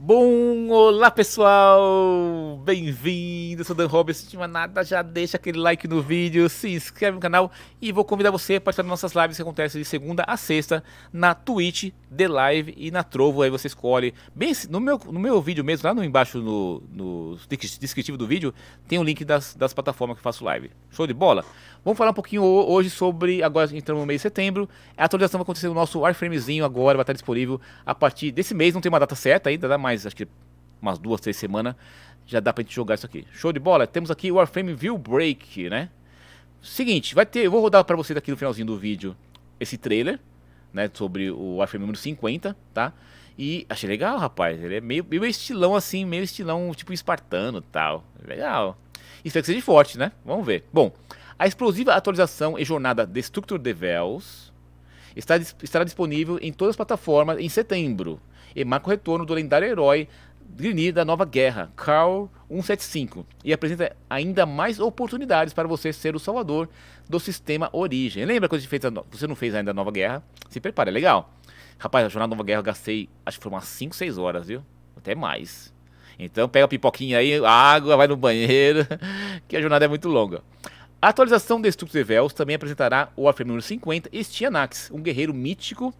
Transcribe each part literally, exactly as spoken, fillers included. Bom, olá pessoal, bem-vindo, eu sou Dan Robson, se não nada, já deixa aquele like no vídeo, se inscreve no canal e vou convidar você para estar nas nossas lives que acontecem de segunda a sexta na Twitch, The Live e na Trovo, aí você escolhe, bem, no meu, no meu vídeo mesmo, lá no embaixo no, no descritivo do vídeo, tem o um link das, das plataformas que eu faço live, show de bola? Vamos falar um pouquinho hoje sobre, agora entramos no mês de setembro, a atualização vai acontecer no nosso Warframezinho agora, vai estar disponível a partir desse mês, não tem uma data certa ainda, dá mais acho que umas duas, três semanas já dá pra gente jogar isso aqui. Show de bola? Temos aqui o Warframe Veilbreaker, né? Seguinte, vai ter, eu vou rodar pra vocês aqui no finalzinho do vídeo esse trailer, né, sobre o Warframe número cinquenta, tá? E achei legal, rapaz, ele é meio, meio estilão assim, meio estilão tipo espartano e tal. Legal. Espero que seja forte, né? Vamos ver. Bom, a explosiva atualização e jornada Destructor Devils está, estará disponível em todas as plataformas em setembro. E marca o retorno do lendário herói Gire da Nova Guerra, Kahl cento e setenta e cinco, e apresenta ainda mais oportunidades para você ser o salvador do sistema origem. Lembra quando a gente fez a no... você não fez ainda a Nova Guerra? Se prepara, é legal. Rapaz, a jornada Nova Guerra eu gastei, acho que foi umas cinco, seis horas, viu? Até mais. Então pega a pipoquinha aí, água, vai no banheiro, que a jornada é muito longa. A atualização de Destructor Devils também apresentará o Warframe número cinquenta, Styanax, um guerreiro mítico,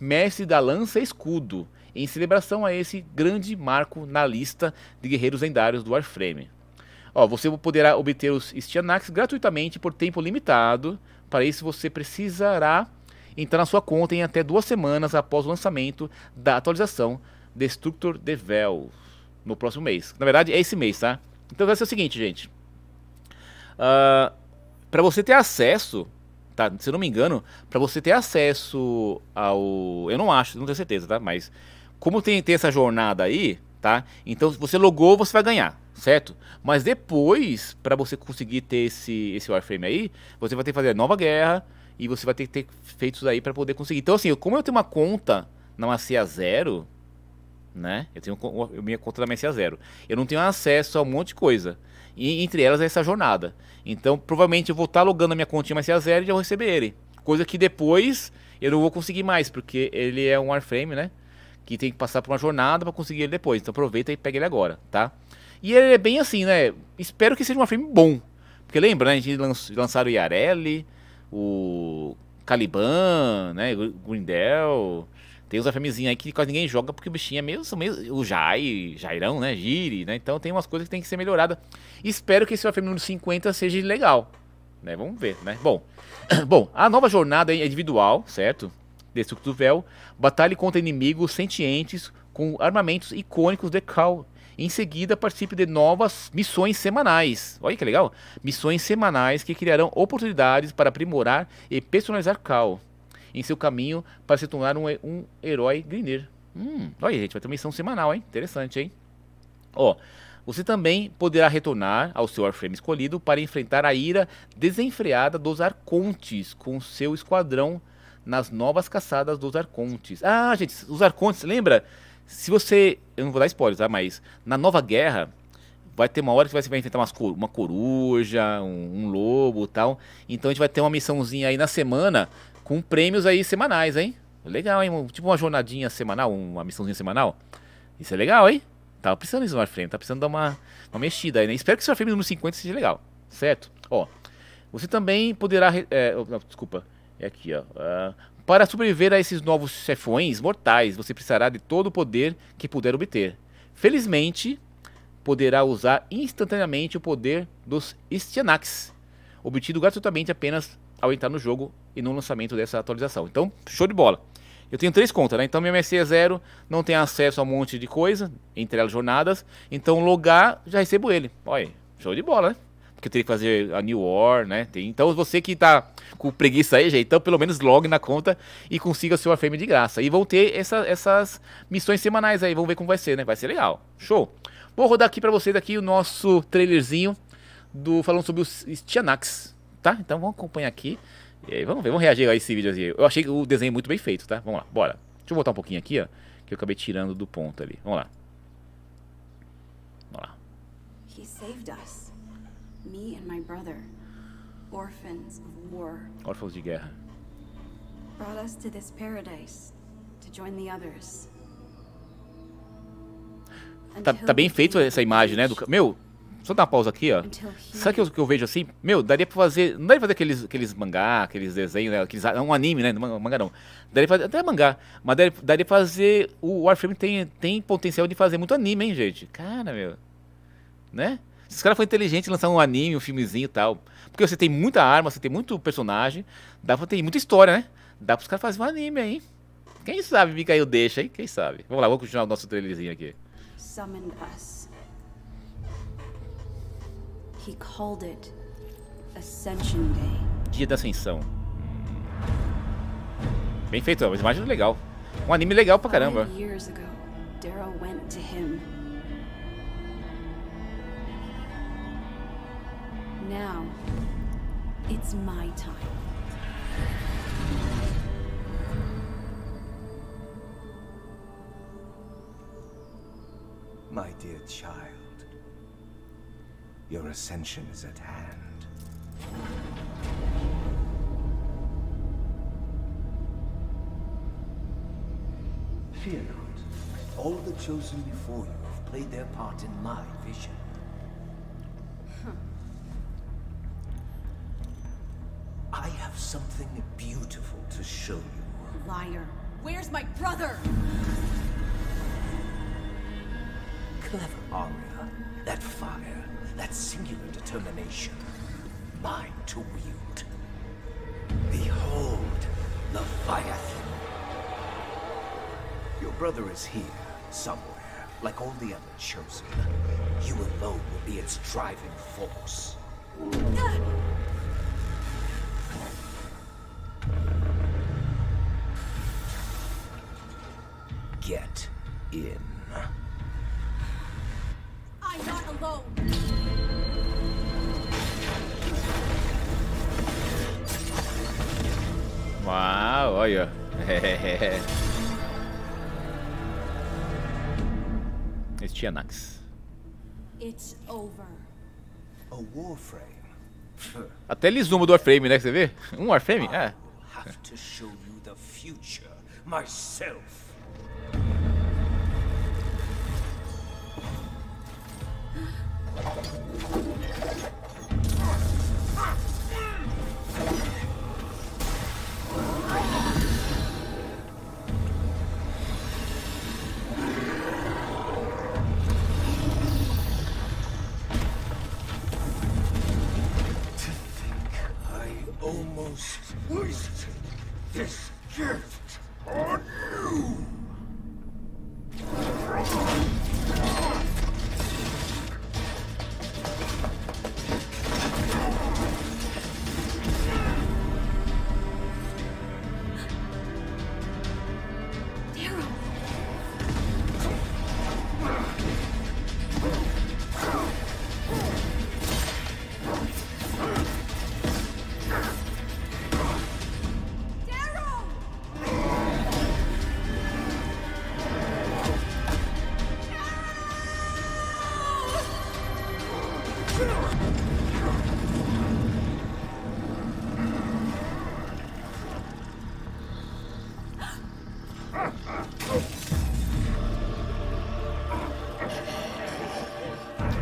mestre da lança e escudo, em celebração a esse grande marco na lista de guerreiros lendários do Warframe. Ó, você poderá obter os Styanax gratuitamente por tempo limitado. Para isso você precisará entrar na sua conta em até duas semanas após o lançamento da atualização Destructor Devils no próximo mês. Na verdade é esse mês, tá? Então vai ser o seguinte, gente. Uh, para você ter acesso... Tá, se eu não me engano, para você ter acesso ao... Eu não acho, não tenho certeza, tá? Mas como tem, tem essa jornada aí, tá? Então, se você logou, você vai ganhar, certo? Mas depois, para você conseguir ter esse, esse Warframe aí, você vai ter que fazer a Nova Guerra e você vai ter que ter feito isso aí para poder conseguir. Então, assim, como eu tenho uma conta na Macia Zero, né? Eu tenho a minha conta da Macia Zero. Eu não tenho acesso a um monte de coisa. E entre elas é essa jornada. Então, provavelmente eu vou estar logando a minha continha Mace zero e já vou receber ele. Coisa que depois eu não vou conseguir mais, porque ele é um Warframe, né? Que tem que passar por uma jornada para conseguir ele depois. Então aproveita e pega ele agora, tá? E ele é bem assim, né? Espero que seja um Warframe bom. Porque lembra, né? A gente lanç, lançaram o Yareli, o Caliban, né? O Grindel. Tem uns Warframezinhos aí que quase ninguém joga, porque o bichinho é meio, meio o Jai, Jairão, né, Gire, né, então tem umas coisas que tem que ser melhorada. Espero que esse Warframe número cinquenta seja legal, né, vamos ver, né. Bom, bom, a nova jornada é individual, certo, Destructor Devils, batalhe contra inimigos sentientes com armamentos icônicos de Kahl. Em seguida, participe de novas missões semanais. Olha que legal, missões semanais que criarão oportunidades para aprimorar e personalizar Kahl em seu caminho para se tornar um, um herói Grindel. Hum, olha aí, gente, vai ter uma missão semanal, hein? Interessante, hein? Ó, você também poderá retornar ao seu Warframe escolhido para enfrentar a ira desenfreada dos Arcontes com seu esquadrão nas novas caçadas dos Arcontes. Ah, gente, os Arcontes, lembra? Se você... Eu não vou dar spoilers, tá? Mas na Nova Guerra... vai ter uma hora que você vai enfrentar umas cor uma coruja, um, um lobo e tal. Então a gente vai ter uma missãozinha aí na semana com prêmios aí semanais, hein? Legal, hein? Tipo uma jornadinha semanal, uma missãozinha semanal. Isso é legal, hein? Tava precisando disso no Warframe, tá precisando dar uma, uma mexida aí, né? Espero que esse Warframe número cinquenta seja legal, certo? Ó, você também poderá... É, não, desculpa, é aqui, ó. Uh, para sobreviver a esses novos chefões mortais, você precisará de todo o poder que puder obter. Felizmente... poderá usar instantaneamente o poder dos Styanax, obtido gratuitamente apenas ao entrar no jogo e no lançamento dessa atualização. Então, show de bola. Eu tenho três contas, né? Então minha M S zero não tem acesso a um monte de coisa, entre elas jornadas. Então logar, já recebo ele. Olha, show de bola, né? Porque eu teria que fazer a New War, né? Tem, então você que tá com preguiça aí, gente, então pelo menos logue na conta e consiga o seu Warframe de graça. E vão ter essa, essas missões semanais aí, vamos ver como vai ser, né? Vai ser legal. Show! Vou rodar aqui pra vocês aqui o nosso trailerzinho do, falando sobre os Styanax, tá? Então vamos acompanhar aqui e aí, vamos ver, vamos reagir a esse vídeozinho. Eu achei o desenho muito bem feito, tá? Vamos lá, bora. Deixa eu voltar um pouquinho aqui, ó, que eu acabei tirando do ponto ali. Vamos lá. Vamos lá. He saved us. Me and my brother. Orphans of war. Órfãos de guerra. Brought us to this paradise to join the others. Tá, tá bem feito essa imagem, né? Do... Meu, só dar uma pausa aqui, ó. Sabe o que eu, que eu vejo assim? Meu, daria pra fazer... Não daria pra fazer aqueles, aqueles mangá, aqueles desenhos, né? Aqueles, um anime, né? Mangá não. Daria pra fazer, até mangá. Mas daria, daria pra fazer... O Warframe tem, tem potencial de fazer muito anime, hein, gente? Cara, meu. Né? Se os caras foram inteligentes em lançar um anime, um filmezinho e tal. Porque você tem muita arma, você tem muito personagem. Dá pra ter muita história, né? Dá pros caras fazerem um anime aí. Quem sabe, Mikael deixa, hein? Quem sabe? Vamos lá, vamos continuar o nosso trailerzinho aqui. Summoned us. He called it Ascension Day. Dia da Ascensão. Hum. Bem feito, mas imagem legal. Um anime legal pra caramba. Five years ago, Darrow went to him. Now, it's my time. My dear child, your ascension is at hand. Fear not. All the chosen before you have played their part in my vision. Huh. I have something beautiful to show you. Liar. Where's my brother? Clever Aria, that fire, that singular determination, mine to wield. Behold, Leviathan. Your brother is here, somewhere, like all the other chosen. You alone will be its driving force. Get in. Uau, olha. Styanax. It's over. A Warframe. Até eles zoomam do Warframe, né? Você vê? Um Warframe? É. I have to show you the future myself.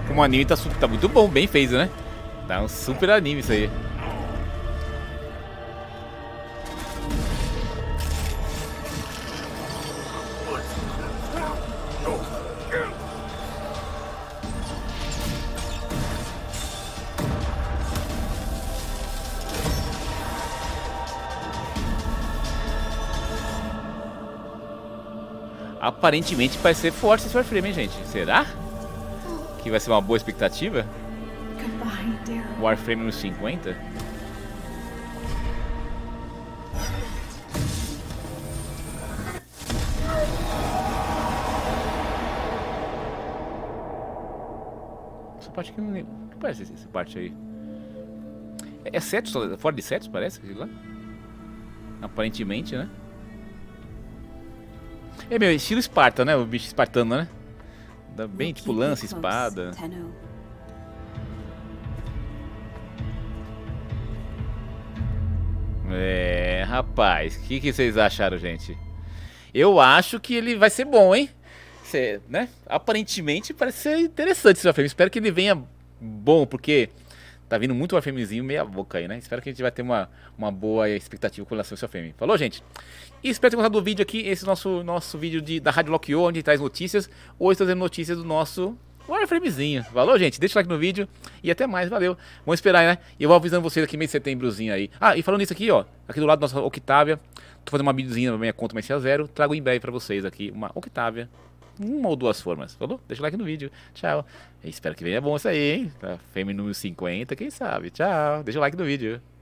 Como o anime tá, tá muito bom, bem feito, né? Tá um super anime isso aí. Aparentemente vai ser forte esse Warframe, hein, gente? Será? Que vai ser uma boa expectativa? Warframe nos cinquenta? Essa parte aqui eu não lembro. O que parece essa parte aí? É Cetus? Fora de Cetus, parece? Lá? Aparentemente, né? É meu estilo Esparta, né? O bicho espartano, né? Dá bem, tipo, lança, espada. É, rapaz, o que, que vocês acharam, gente? Eu acho que ele vai ser bom, hein? ser, né? Aparentemente parece ser interessante esse Warframe. Espero que ele venha bom, porque tá vindo muito Warframezinho meia boca aí, né? Espero que a gente vai ter uma, uma boa expectativa com relação ao seu Warframe. Falou, gente? E espero ter gostado do vídeo aqui, esse nosso, nosso vídeo de, da Rádio Lock, onde traz notícias. Hoje trazendo notícias do nosso Warframezinho. Falou, gente? Deixa o like no vídeo e até mais, valeu. Vamos esperar, né? Eu vou avisando vocês aqui, mês de setembrozinho aí. Ah, e falando nisso aqui, ó, aqui do lado da nossa Octavia, tô fazendo uma videozinha na minha conta, mas se é zero, trago em breve pra vocês aqui uma Octavia. Uma ou duas formas, falou? Deixa o like no vídeo, tchau. Eu espero que venha bom isso aí, hein? Fêmea número cinquenta, quem sabe, tchau. Deixa o like no vídeo.